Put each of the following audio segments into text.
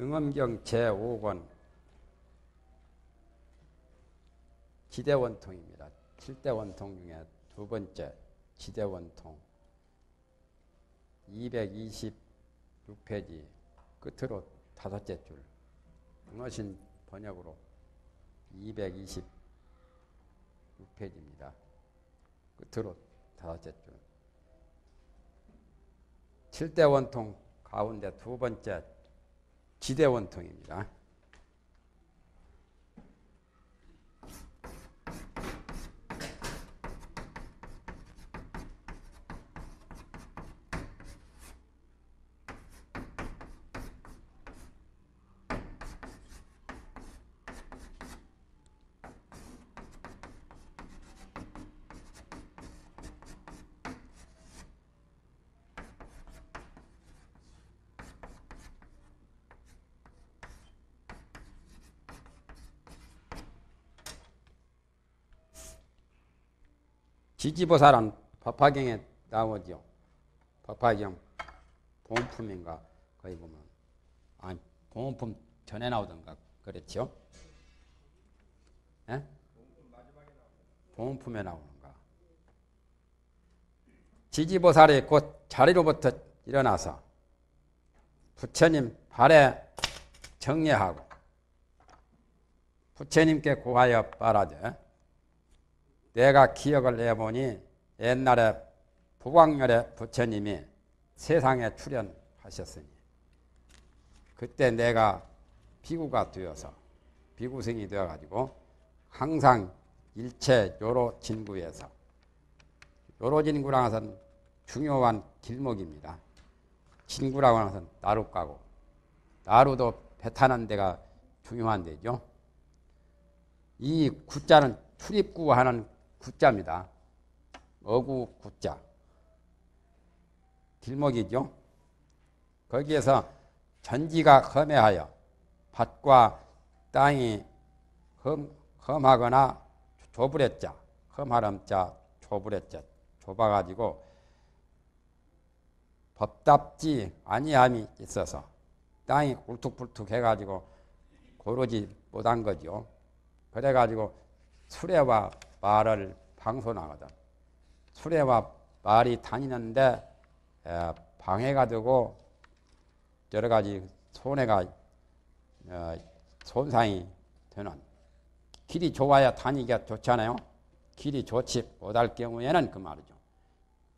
응엄경 제5권 지대원통입니다. 7대원통 중에 두 번째 지대원통 226페이지 끝으로 다섯째 줄 응어신 번역으로 226페이지입니다. 끝으로 다섯째 줄 7대원통 가운데 두 번째 지대원통입니다. 지지보살은 법화경에 나오죠. 법화경 보험품인가 거기 보면 아니 보험품 전에 나오던가 그랬죠. 예? 보험품에 나오는가. 지지보살이 곧 자리로부터 일어나서 부처님 발에 정례하고 부처님께 고하여 말하되 내가 기억을 해보니 옛날에 부광열의 부처님이 세상에 출현하셨으니 그때 내가 비구가 되어서 비구생이 되어가지고 항상 일체 요로진구에서 요로진구라고 해서는 중요한 길목입니다. 진구라고 해서는 나룻가고 나루도 배 타는 데가 중요한 데죠. 이 구자는 출입구하는 구자입니다. 어구 구자. 길목이죠. 거기에서 전지가 험해하여 밭과 땅이 험하거나 조부랬자, 험하렴자 조부랬자, 좁아가지고 법답지 아니함이 있어서 땅이 울퉁불퉁 해가지고 고르지 못한 거죠. 그래가지고 수레와 말을 방송하거든. 수레와 말이 다니는데 방해가 되고 여러 가지 손해가 손상이 되는 길이 좋아야 다니기가 좋잖아요. 길이 좋지 못할 경우에는 그 말이죠.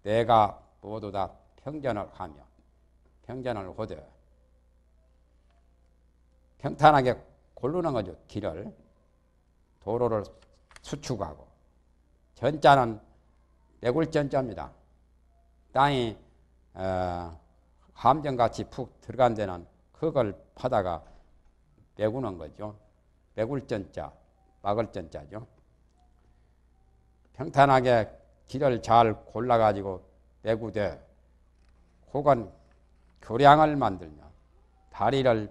내가 모두 다 평전을 하며 평전을 호되 평탄하게 고르는 거죠. 길을 도로를 수축하고 전자는 매굴전자입니다. 땅이 함정같이 푹 들어간 데는 흙을 파다가 메구는 거죠. 매굴전자, 막을전자죠. 평탄하게 길을 잘 골라가지고 메구되 혹은 교량을 만들며 다리를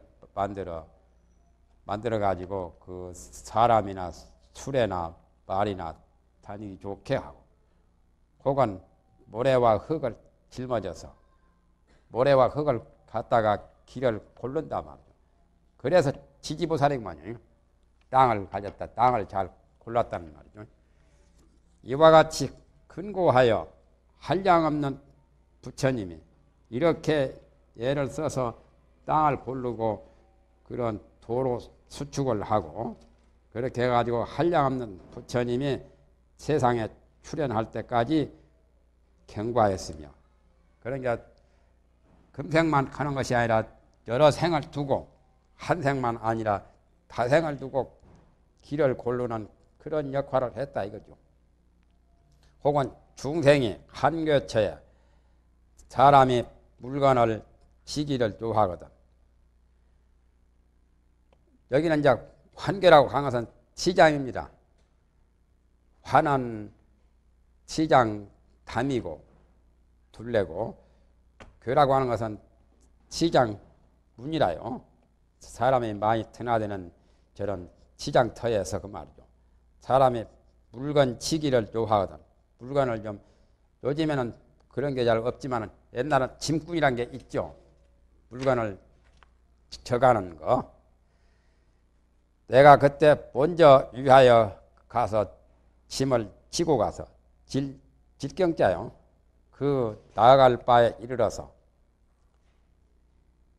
만들어가지고 그 사람이나 수레나 말이나 다니기 좋게 하고 혹은 모래와 흙을 짊어져서 모래와 흙을 갖다가 길을 고른다 말이죠. 그래서 지지보살이구만요. 땅을 가졌다. 땅을 잘 골랐다는 말이죠. 이와 같이 근고하여 한량없는 부처님이 이렇게 애를 써서 땅을 고르고 그런 도로 수축을 하고 그렇게 해가지고 한량없는 부처님이 세상에 출현할 때까지 경과했으며 그러니까 금생만 가는 것이 아니라 여러 생을 두고 한 생만 아니라 다생을 두고 길을 고르는 그런 역할을 했다 이거죠. 혹은 중생이 한 교처에 사람이 물건을 지기를 좋아하거든. 여기는 이제 환계라고 한 것은 시장입니다. 환은 시장 담이고 둘레고 교라고 하는 것은 시장 문이라요. 사람이 많이 드나드는 저런 시장터에서 그 말이죠. 사람이 물건 지기를 좋아하거든. 물건을 좀 요즘에는 그런 게 잘 없지만 옛날은 짐꾼이란 게 있죠. 물건을 지쳐가는 거. 내가 그때 먼저 위하여 가서 짐을 지고 가서 질경자요. 그 나아갈 바에 이르러서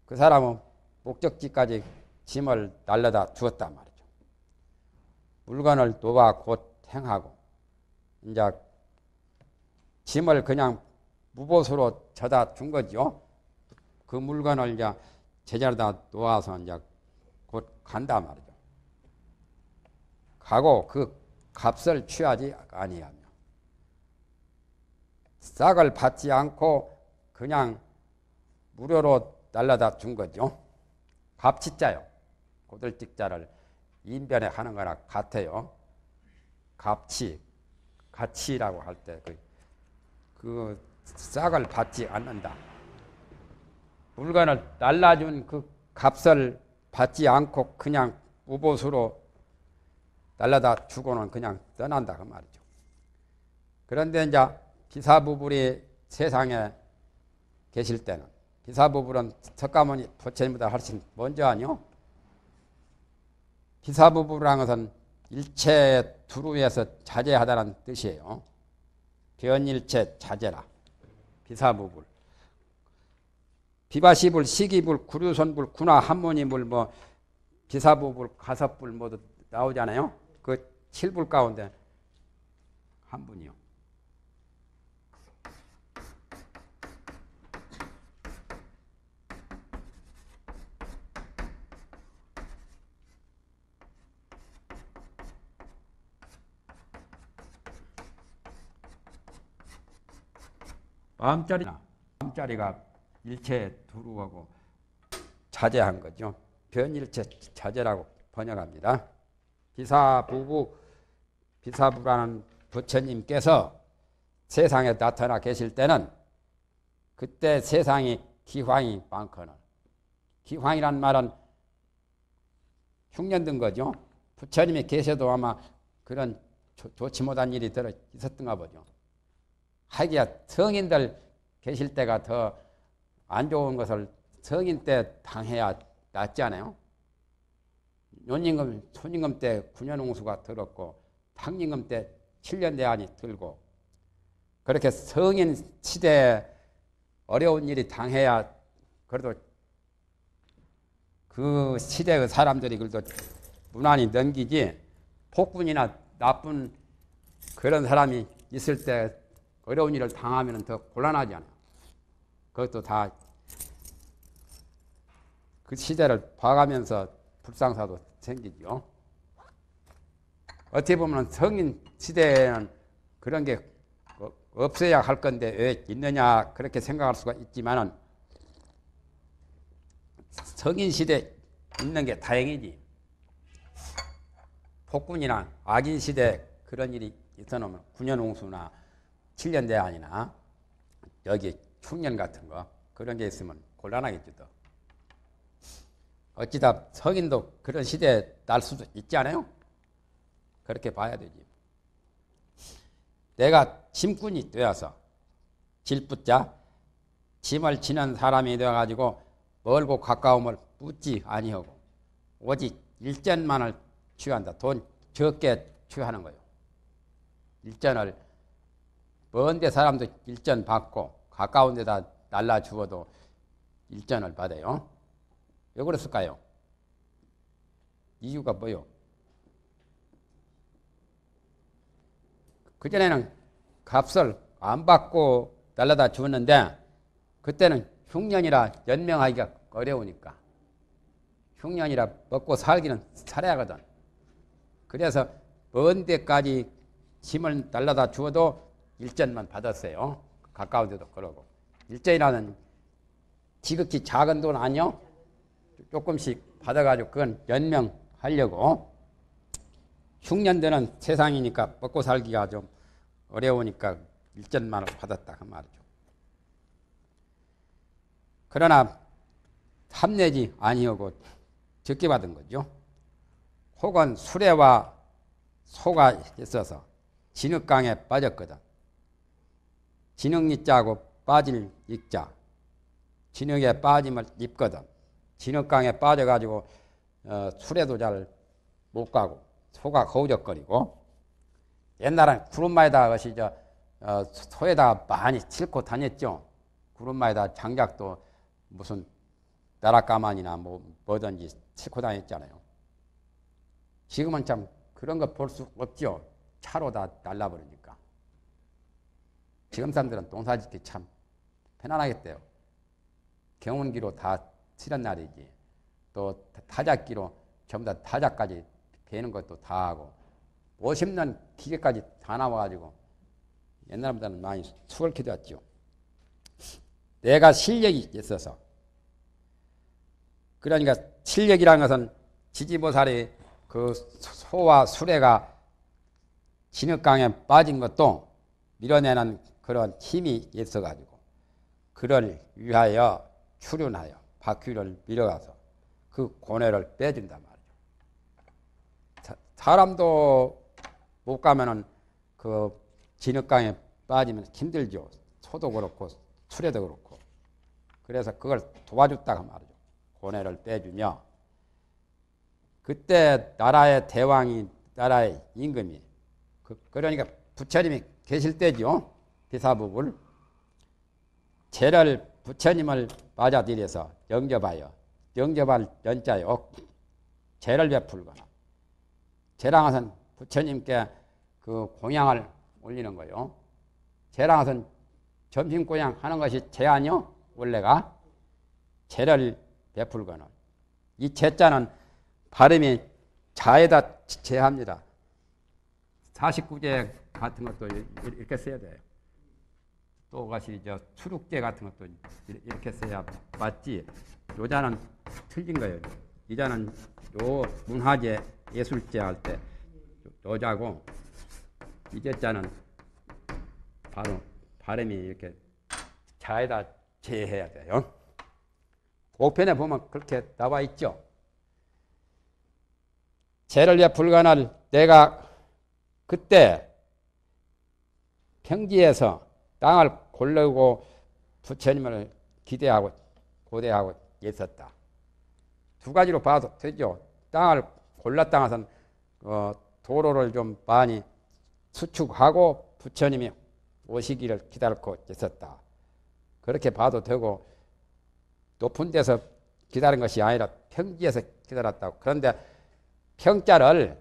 그 사람은 목적지까지 짐을 날려다 주었단 말이죠. 물건을 놓아 곧 행하고 이제 짐을 그냥 무보수로 쳐다 준 거죠. 그 물건을 이제 제자리에다 놓아서 이제 곧 간다 말이죠. 가고 그 값을 취하지 아니하며 싹을 받지 않고 그냥 무료로 날라다 준 거죠. 갑치자요. 고들직자를 인변에 하는 거나 같아요. 갑치, 가치라고 할 때 그 싹을 받지 않는다. 물건을 날라준 그 값을 받지 않고 그냥 무보수로 날라다 주고는 그냥 떠난다 그 말이죠. 그런데 이제 비사부불이 세상에 계실 때는 비사부불은 석가모니 부처님보다 훨씬 먼저 아니요. 비사부불이라는 것은 일체 두루에서 자제하다는 뜻이에요. 변일체 자제라. 비사부불. 비바시불, 시기불, 구류손불, 군화, 한문이불, 뭐 비사부불, 가섭불 모두 나오잖아요. 그 7불 가운데 한 분이요. 마음자리가 일체에 두루하고 자제한 거죠. 변일체 자제라고 번역합니다. 비사부라는 부처님께서 세상에 나타나 계실 때는 그때 세상이 기황이 많거나 기황이란 말은 흉년든 거죠. 부처님이 계셔도 아마 그런 좋지 못한 일이 들어 있었던가 보죠. 하기야 성인들 계실 때가 더 안 좋은 것을 성인 때 당해야 낫지 않아요? 연임금, 손임금 때 9년 홍수가 들었고 탕임금 때 7년 대안이 들고 그렇게 성인 시대에 어려운 일이 당해야 그래도 그 시대의 사람들이 그래도 무난히 넘기지 폭군이나 나쁜 그런 사람이 있을 때 어려운 일을 당하면 더 곤란하지 않아요. 그것도 다 그 시대를 봐가면서 불상사도 생기죠. 어떻게 보면 성인 시대에는 그런 게 없어야 할 건데 왜 있느냐 그렇게 생각할 수가 있지만은 성인 시대에 있는 게 다행이지. 폭군이나 악인 시대에 그런 일이 있어놓으면 9년 홍수나 7년 대안이나 여기 흉년 같은 거 그런 게 있으면 곤란하겠지 또. 어찌다 성인도 그런 시대에 날 수도 있지 않아요? 그렇게 봐야 되지. 내가 짐꾼이 되어서 질붙자 짐을 지는 사람이 되어가지고 멀고 가까움을 묻지 아니하고 오직 일전만을 취한다. 돈 적게 취하는 거예요. 일전을 먼데 사람도 일전 받고 가까운 데다 날라주어도 일전을 받아요. 왜 그랬을까요? 이유가 뭐요? 그전에는 값을 안 받고 날라다 주었는데 그때는 흉년이라 연명하기가 어려우니까 흉년이라 먹고 살기는 살아야 하거든. 그래서 먼 데까지 짐을 날라다 주어도 일전만 받았어요. 가까운 데도 그러고. 일전이라는 지극히 작은 돈 아니요? 조금씩 받아가지고 그건 연명하려고. 흉년대는 세상이니까 먹고 살기가 좀 어려우니까 일전만 받았다 그 말이죠. 그러나 탐내지 아니하고 적게 받은 거죠. 혹은 수레와 소가 있어서 진흙강에 빠졌거든. 진흙 입자하고 빠질 입자. 진흙에 빠짐을 입거든. 진흙강에 빠져가지고 술에도 잘 못 가고 소가 거우적거리고, 옛날엔 구름마에다 것이 소에다 많이 싣고 다녔죠. 구름마에다 장작도 무슨 나락가만이나 뭐든지 싣고 다녔잖아요. 지금은 참 그런 거 볼 수 없죠. 차로 다 날라버리니까. 지금 사람들은 농사짓기 참 편안하겠대요. 경운기로 다 치는 날이지. 또 타작기로 전부 다 타작까지 베는 것도 다 하고, 50년 기계까지 다 나와가지고 옛날보다는 많이 수월케 되었죠. 내가 실력이 있어서. 그러니까 실력이라는 것은 지지보살이 그 소와 수레가 진흙강에 빠진 것도 밀어내는 그런 힘이 있어가지고, 그를 위하여 출륜하여 바퀴를 밀어가서 그 고뇌를 빼준단 말이죠. 사람도 못 가면은 그 진흙강에 빠지면 힘들죠. 소도 그렇고 수레도 그렇고. 그래서 그걸 도와줬다고 말이죠. 고뇌를 빼주며, 그때 나라의 대왕이, 나라의 임금이, 그러니까 부처님이 계실 때죠. 비사부불. 제를 부처님을 맞아들여서 영접하여, 영접할 연자요, 제를 베풀거나. 제랑은 부처님께 그 공양을 올리는 거요. 제랑은 점심 공양 하는 것이 제 아니요, 원래가. 제를 베풀거나. 이 제자는 발음이 자에다 제합니다. 49제 같은 것도 이렇게 써야 돼요. 또 같이 수륙제 같은 것도 이렇게 써야 맞지. 요자는 틀린 거예요. 이자는 요 문화제, 예술제 할 때 요자고, 이제자는 바로 발음이 이렇게 자에다 제해야 돼요. 오편에 보면 그렇게 나와 있죠. 죄를 위해 불가날 내가 그때 평지에서 땅을 골르고 부처님을 기대하고 고대하고 있었다. 두 가지로 봐도 되죠. 땅을 골랐다 해서는 도로를 좀 많이 수축하고 부처님이 오시기를 기다리고 있었다. 그렇게 봐도 되고, 높은 데서 기다린 것이 아니라 평지에서 기다렸다고. 그런데 평자를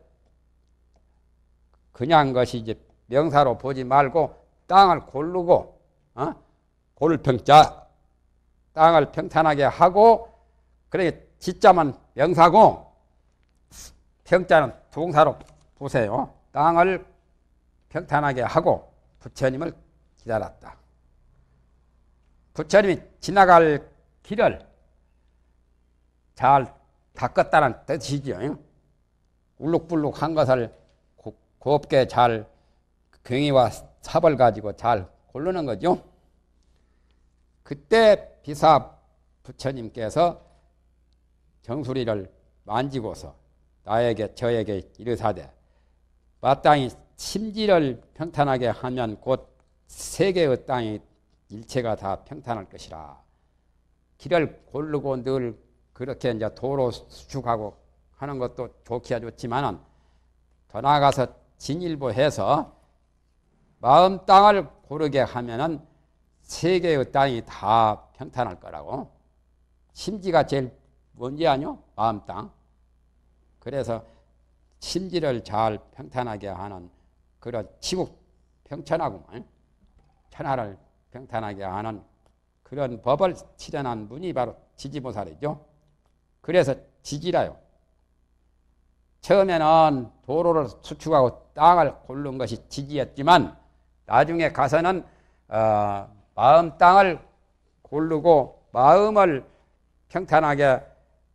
그냥 것이 이제 명사로 보지 말고 땅을 고르고, 고를 평자, 땅을 평탄하게 하고, 그래 지자만 명사고 평자는 동사로 보세요. 땅을 평탄하게 하고 부처님을 기다렸다. 부처님이 지나갈 길을 잘 닦았다는 뜻이죠. 울룩불룩한 것을 곱게 잘 경의와 삽을 가지고 잘 고르는 거죠. 그때 비사 부처님께서 정수리를 만지고서 나에게 저에게 이르사대, 마땅히 심지를 평탄하게 하면 곧 세계의 땅이 일체가 다 평탄할 것이라. 길을 고르고 늘 그렇게 이제 도로 수축하고 하는 것도 좋기야 좋지만은 더 나아가서 진일보해서 마음 땅을 고르게 하면은 세계의 땅이 다 평탄할 거라고. 심지가 제일 뭔지 아뇨? 마음 땅. 그래서 심지를 잘 평탄하게 하는 그런 지국 평천하고만 천하를 평탄하게 하는 그런 법을 실현한 분이 바로 지지보살이죠. 그래서 지지라요. 처음에는 도로를 수축하고 땅을 고른 것이 지지였지만, 나중에 가서는 마음 땅을 고르고 마음을 평탄하게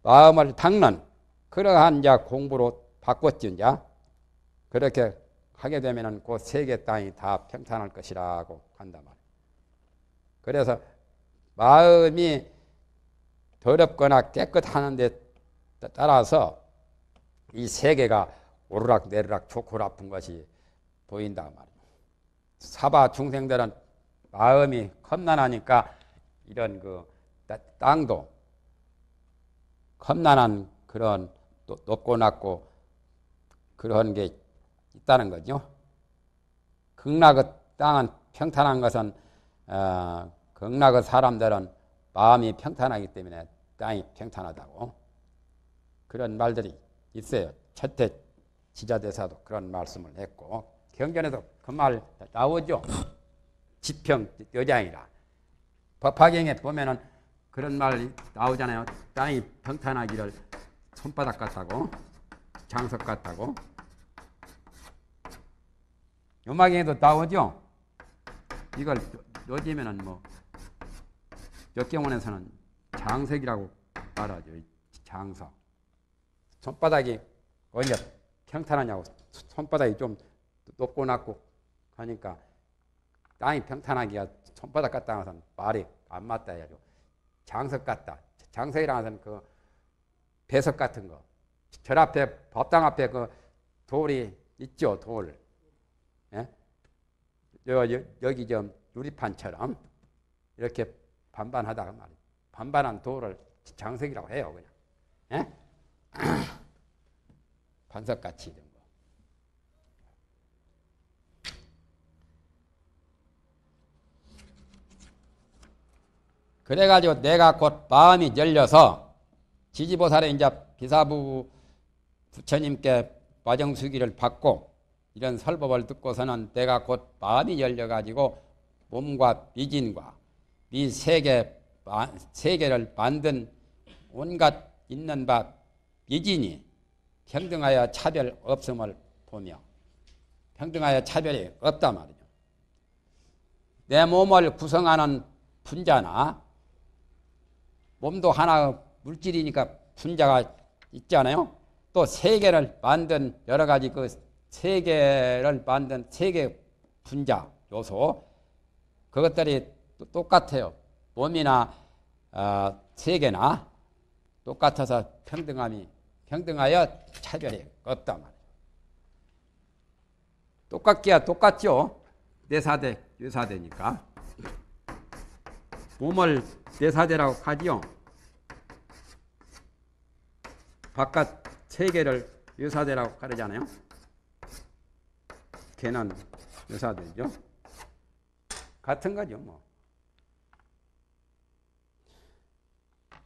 마음을 닦는 그러한 자 공부로 바꿨지. 이제 그렇게 하게 되면은 그 세계 땅이 다 평탄할 것이라고 한단 말이에요. 그래서 마음이 더럽거나 깨끗하는 데 따라서 이 세계가 오르락 내리락 좋고 나쁜 것이 보인다 말이에요. 사바 중생들은 마음이 험난하니까 이런 그 땅도 험난한 그런 또 높고 낮고 그런 게 있다는 거죠. 극락의 땅은 평탄한 것은 극락의 사람들은 마음이 평탄하기 때문에 땅이 평탄하다고 그런 말들이 있어요. 첫째 지자대사도 그런 말씀을 했고 경전에도 그 말 나오죠. 지평 여장이라 법화경에 보면은 그런 말 나오잖아요. 땅이 평탄하기를 손바닥 같다고 장석 같다고 요마경에도 나오죠. 이걸 요즘에는 뭐 역경원에서는 장석이라고 말하죠. 장석 손바닥이 언제 평탄하냐고 손바닥이 좀 높고 낮고 하니까 땅이 평탄하기가 손바닥 같다는 것은 말이 안 맞다 해가지고 장석 같다. 장석이라는 것은 그 배석 같은 거. 절 앞에 법당 앞에 그 돌이 있죠. 돌. 예? 여기 좀 유리판처럼 이렇게 반반하다가 말이에요. 반반한 돌을 장석이라고 해요. 그냥. 예? 반석같이 된 거. 그래가지고 내가 곧 마음이 열려서 지지보살의 이제 비사부 부처님께 와정수기를 받고 이런 설법을 듣고서는 내가 곧 마음이 열려가지고 몸과 미진과 미 세계를 만든 온갖 있는 바 미진이 평등하여 차별 없음을 보며 평등하여 차별이 없다 말이죠. 내 몸을 구성하는 분자나 몸도 하나의 물질이니까 분자가 있잖아요. 또 세계를 만든 여러 가지 그 세계를 만든 세계 분자 요소 그것들이 똑같아요. 몸이나 세계나 똑같아서 평등하여 차별이 없다 말이에요. 똑같기야 똑같죠. 내사대 유사대니까 몸을 내사대라고 하지요. 바깥 세계를 유사대라고 가르잖아요. 걔는 유사대죠. 같은 거죠, 뭐.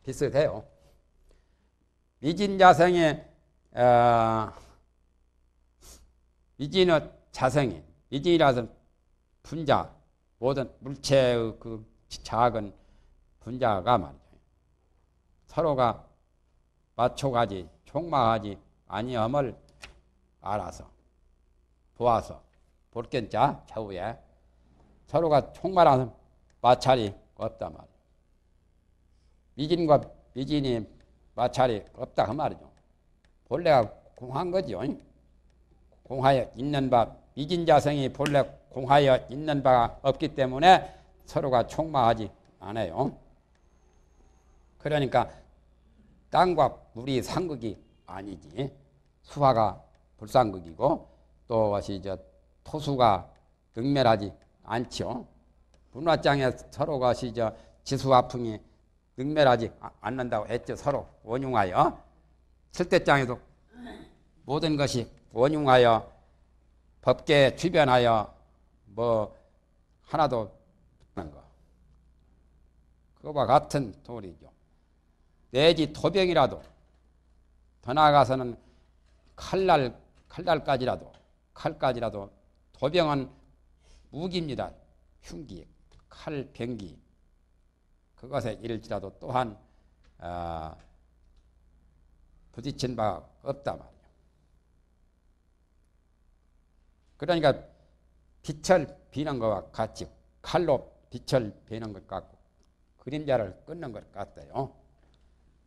비슷해요. 미진의 자성이, 미진이라서 분자, 모든 물체의 그 작은 분자가 말이죠. 서로가 맞춰가지, 총망하지 아니함을 알아서, 보아서, 볼견자 좌우에 서로가 총망하는 마찰이 없다 말이죠. 미진과 미진이 마찰이 없다 그 말이죠. 본래가 공한 거죠. 공하여 있는 바, 미진자성이 본래 공하여 있는 바가 없기 때문에 서로가 총망하지 않아요. 그러니까 땅과 물이 상극이 아니지. 수화가 불상극이고 또다시 토수가 능멸하지 않죠. 문화장에 서로가 지수화풍이 능멸하지 않는다고 했죠. 서로 원흉하여 칠대장에도 모든 것이 원흉하여 법계에 주변하여 뭐 하나도 없는 거. 그거와 같은 도리죠. 내지 도병이라도 더 나아가서는 칼날까지라도 도병은 무기입니다. 흉기, 칼, 병기 그것에 이를지라도 또한 부딪힌 바가 없다 말이에요. 그러니까 빛을 비는 것과 같이 칼로 빛을 비는 것 같고 그림자를 끊는 것 같아요.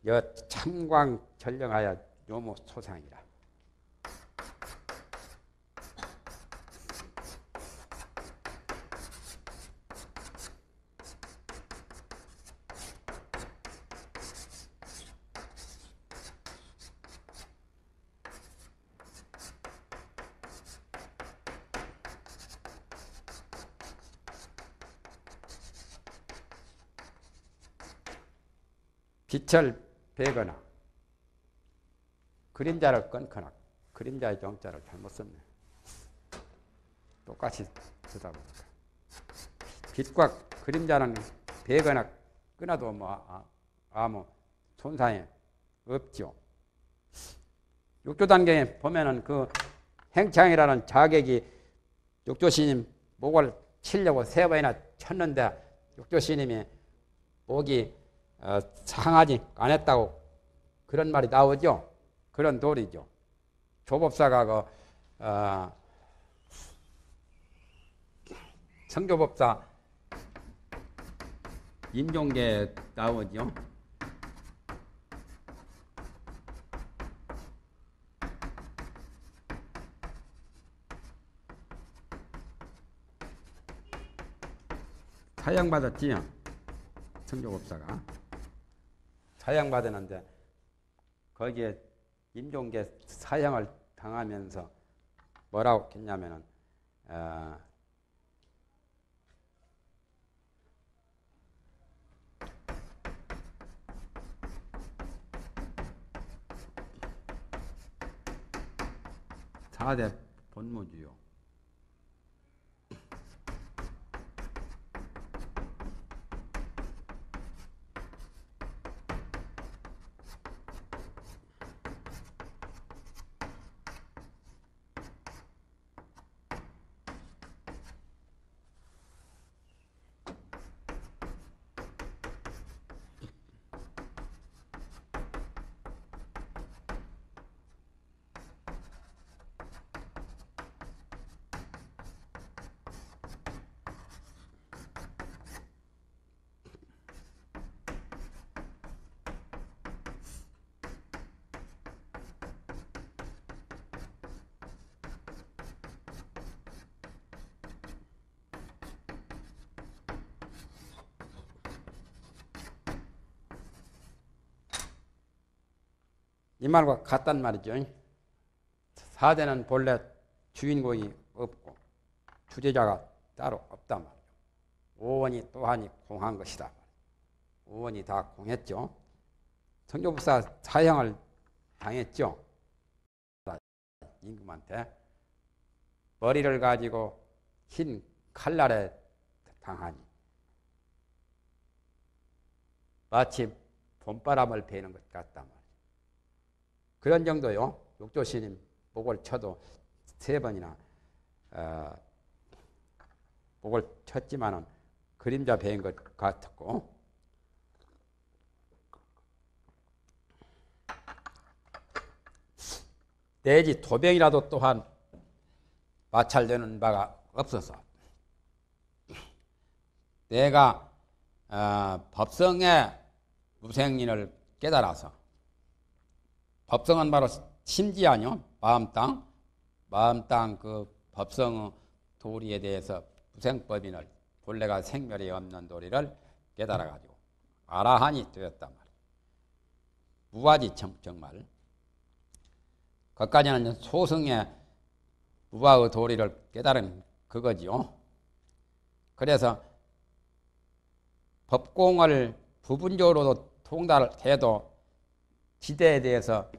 여 참광 전령하여 요모 소상이라. 빛을 배거나 그림자를 끊거나 그림자의 정자를 잘못 썼네. 똑같이 쓰다 보니까. 빛과 그림자는 베거나 끊어도 뭐 아무 손상이 없죠. 육조 단계에 보면은 그 행창이라는 자객이 육조 스님 목을 치려고 세 번이나 쳤는데 육조 스님이 목이 상하지 않았다고 그런 말이 나오죠. 그런 도리죠. 조법사가 그 성조법사 임종계 나오죠. 사형받았지요. 성조법사가 사형받았는데 거기에 임종계 사형을 당하면서 뭐라고 했냐면은 사대 본무주요. 이 말과 같단 말이죠. 사대는 본래 주인공이 없고 주제자가 따로 없단 말이에요. 오원이 또한이 공한 것이다. 오원이 다 공했죠. 성조법사 사형을 당했죠. 임금한테 머리를 가지고 흰 칼날에 당하니 마치 봄바람을 베는 것 같단 말이에요. 그런 정도요. 육조 스님 목을 쳐도 세 번이나 목을 쳤지만은 그림자 베인 것 같았고, 내지 도병이라도 또한 마찰되는 바가 없어서 내가 법성의 무생인을 깨달아서. 법성은 바로 심지 아니요. 마음 땅 그 법성의 도리에 대해서 무생법인을 본래가 생멸이 없는 도리를 깨달아 가지고 아라한이 되었단 말이에요. 무아지 정말. 거기까지는 소승의 무아의 도리를 깨달은 그거지요. 그래서 법공을 부분적으로도 통달해도 지대에 대해서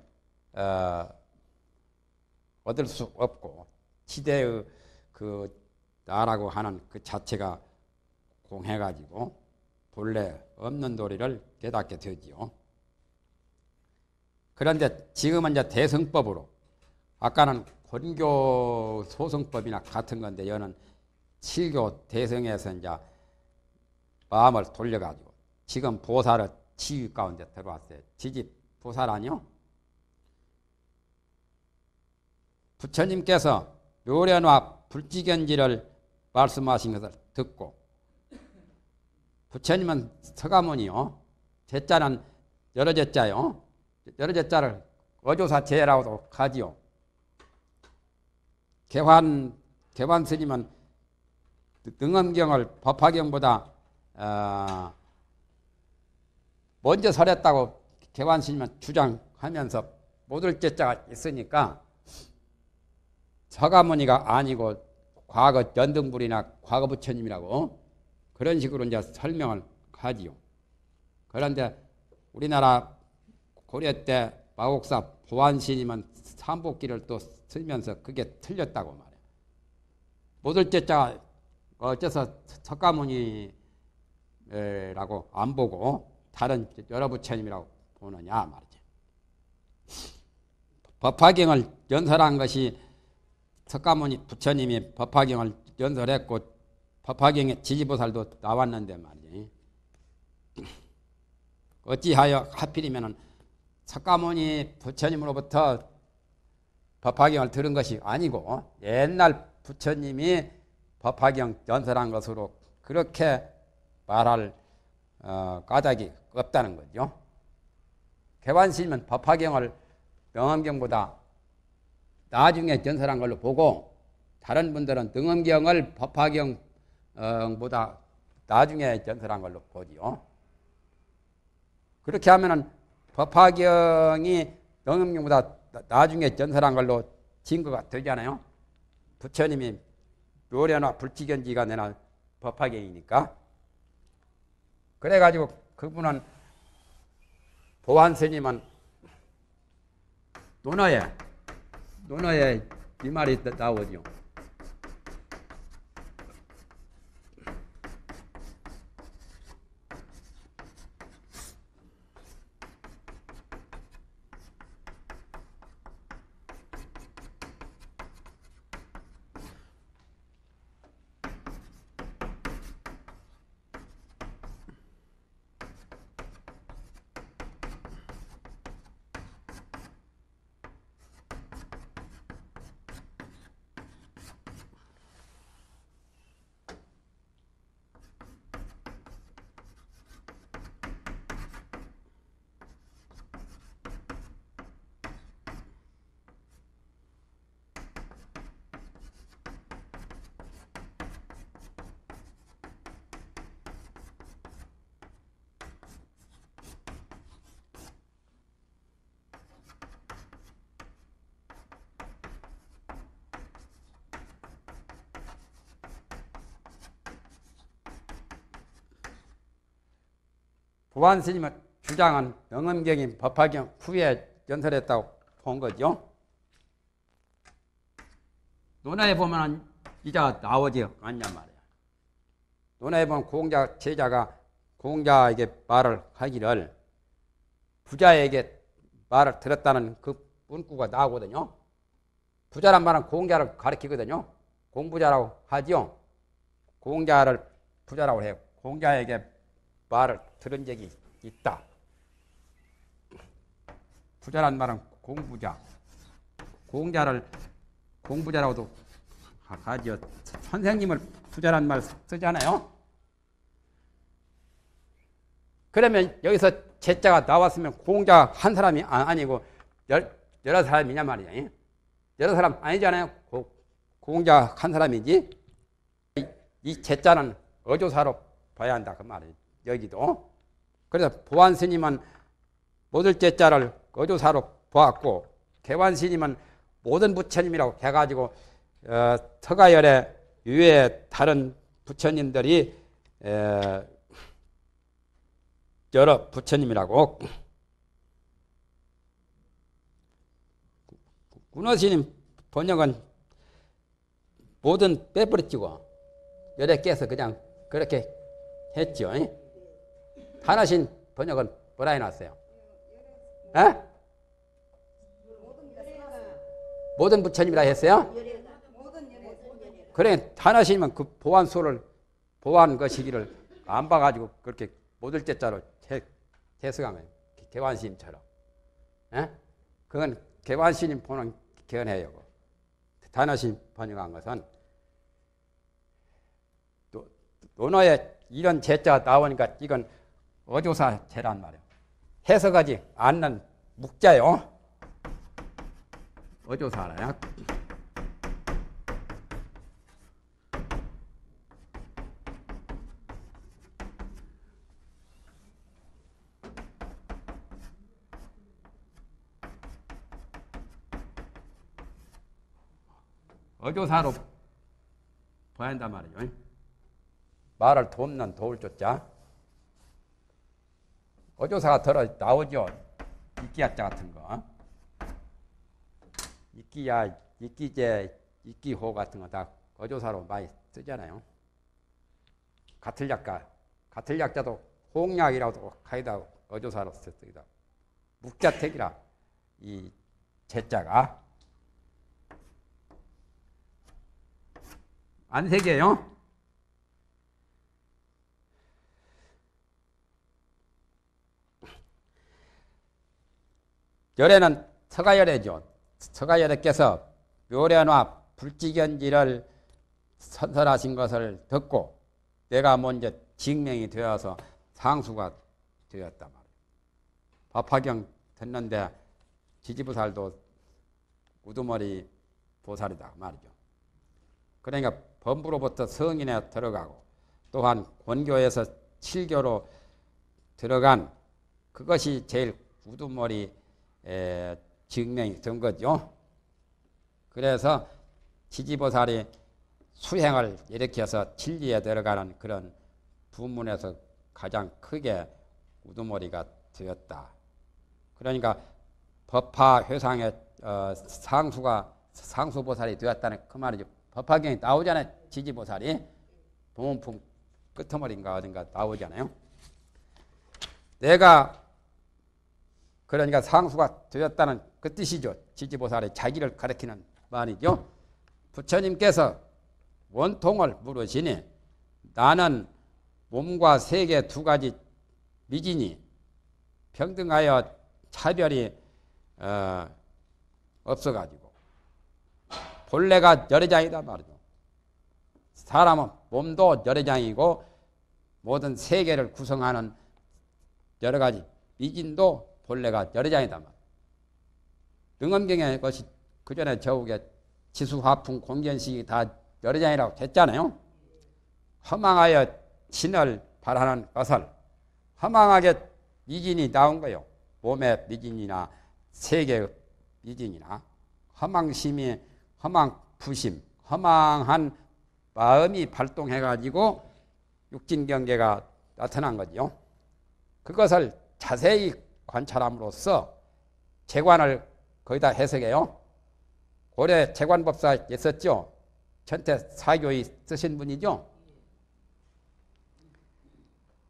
얻을 수 없고 지대의 그 나라고 하는 그 자체가 공해가지고 본래 없는 도리를 깨닫게 되지요. 그런데 지금은 이제 대승법으로 아까는 권교 소승법이나 같은 건데 여는 7교 대승에서 이제 마음을 돌려가지고 지금 보살의 지위 가운데 들어왔어요. 지집 보살아니요. 부처님께서 묘련와 불지견지를 말씀하신 것을 듣고 부처님은 서가모니요. 제자는 여러 제자요. 여러 제자를 어조사제라고도 하지요. 개환 스님은 능엄경을 법화경보다 먼저 설했다고 개환 스님은 주장하면서 모두 제자가 있으니까 서가모니가 아니고 과거 연등불이나 과거 부처님이라고 그런 식으로 이제 설명을 하지요. 그런데 우리나라 고려 때 마곡사 보안신이면 삼복기를 또 쓰면서 그게 틀렸다고 말해요. 모들째 자 어째서 석가모니라고 안 보고 다른 여러 부처님이라고 보느냐 말이죠. 법화경을 연설한 것이 석가모니 부처님이 법화경을 연설했고 법화경에 지지보살도 나왔는데 말이지. 어찌하여 하필이면은 석가모니 부처님으로부터 법화경을 들은 것이 아니고 옛날 부처님이 법화경 연설한 것으로 그렇게 말할 까닭이 없다는 거죠. 개관스님은 법화경을 명암경보다 나중에 전설한 걸로 보고 다른 분들은 등엄경을 법화경보다 나중에 전설한 걸로 보지요. 그렇게 하면은 법화경이 등엄경보다 나중에 전설한 걸로 증거가 되잖아요. 부처님이 묘려나 불치견지가 내나 법화경이니까. 그래가지고 그분은 보안스님은 논어에 이 말이 나오죠. 보안 스님의 주장은 명암경인 법화경 후에 연설했다고 본 거죠. 논어에 보면 이자 나오지 않냐 말이야. 논어에 보면 공자, 제자가 공자에게 말을 하기를 부자에게 말을 들었다는 그 문구가 나오거든요. 부자란 말은 공자를 가리키거든요. 공부자라고 하죠. 공자를 부자라고 해요. 공자에게 말을 들은 적이 있다. 부자란 말은 공부자. 공자를 공부자라고도 하죠. 선생님을 부자란 말 쓰잖아요. 그러면 여기서 제자가 나왔으면 공자 한 사람이 아니고 여러 사람이냐 말이에요. 여러 사람 아니잖아요. 공자 한 사람이지. 이 제자는 어조사로 봐야 한다 그 말이에요. 여기도. 그래서 보안 스님은 모든 제자를 어조사로 보았고 개완 스님은 모든 부처님이라고 해가지고 서가열의 유에 다른 부처님들이 여러 부처님이라고. 군어 스님 번역은 모든 빼버리치고 열에 깨서 그냥 그렇게 했죠. 하나신 번역은 뭐라 해놨어요? 에? 모든 부처님이라 했어요? 그래, 하나신이면 그 보완소를, 보완 그 시기를 안 봐가지고 그렇게 모들째 자로 해석한 거예요. 개관스님처럼. 에? 그건 개관스님 보는 견해요. 하나신 번역한 것은. 논어에 이런 제자 나오니까 이건 어조사제란 말이에요. 해석하지 않는 묵자요. 어조사라요. 어조사로 봐야 한단 말이죠. 말을 돕는 도울 조자. 어조사가 들어 나오죠. 이끼야자 같은 거, 이끼야, 이끼제, 이끼호 같은 거 다 어조사로 많이 쓰잖아요. 같은 약자, 같은 약자도 홍약이라고 가이다 어조사로 쓰기도 하고, 묵자택이라 이 제자가 안색이에요. 열애는 서가열애죠. 서가열애께서 묘련화 불지견지를 선설하신 것을 듣고 내가 먼저 직명이 되어서 상수가 되었단 말이에요. 법화경 듣는데 지지부살도 우두머리 보살이다 말이죠. 그러니까 범부로부터 성인에 들어가고 또한 권교에서 7교로 들어간 그것이 제일 우두머리 증명이 된 거죠. 그래서 지지보살이 수행을 일으켜서 진리에 들어가는 그런 부문에서 가장 크게 우두머리가 되었다. 그러니까 법화회상의 상수가 상수보살이 되었다는 그 말이죠. 법화경이 나오잖아요. 지지보살이 보문품 끄트머리인가 어딘가 나오잖아요. 내가 그러니까 상수가 되었다는 그 뜻이죠. 지지보살의 자기를 가리키는 말이죠. 부처님께서 원통을 물으시니 나는 몸과 세계 두 가지 미진이 평등하여 차별이 없어가지고 본래가 열애장이다 말이죠. 사람은 몸도 열애장이고 모든 세계를 구성하는 여러 가지 미진도 본래가 열애장이다. 능엄경의 것이 그전에 저우게 지수화풍 공견식이 다 열애장이라고 했잖아요. 허망하여 신을 바라는 것을 허망하게 미진이 나온 거예요. 몸의 미진이나 세계의 미진이나 허망심이 허망부심 허망한 마음이 발동해가지고 육진경계가 나타난 거죠. 그것을 자세히 관찰함으로써 재관을 거의 다 해석해요. 고려 재관법사 있었죠. 천태 사교의 쓰신 분이죠.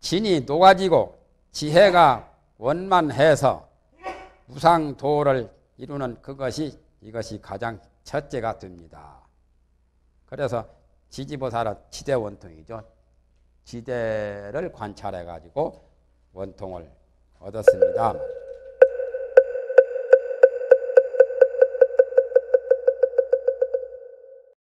진이 녹아지고 지혜가 원만해서 무상도를 이루는 그것이 이것이 가장 첫째가 됩니다. 그래서 지지보살은 지대원통이죠. 지대를 관찰해가지고 원통을 얻었습니다.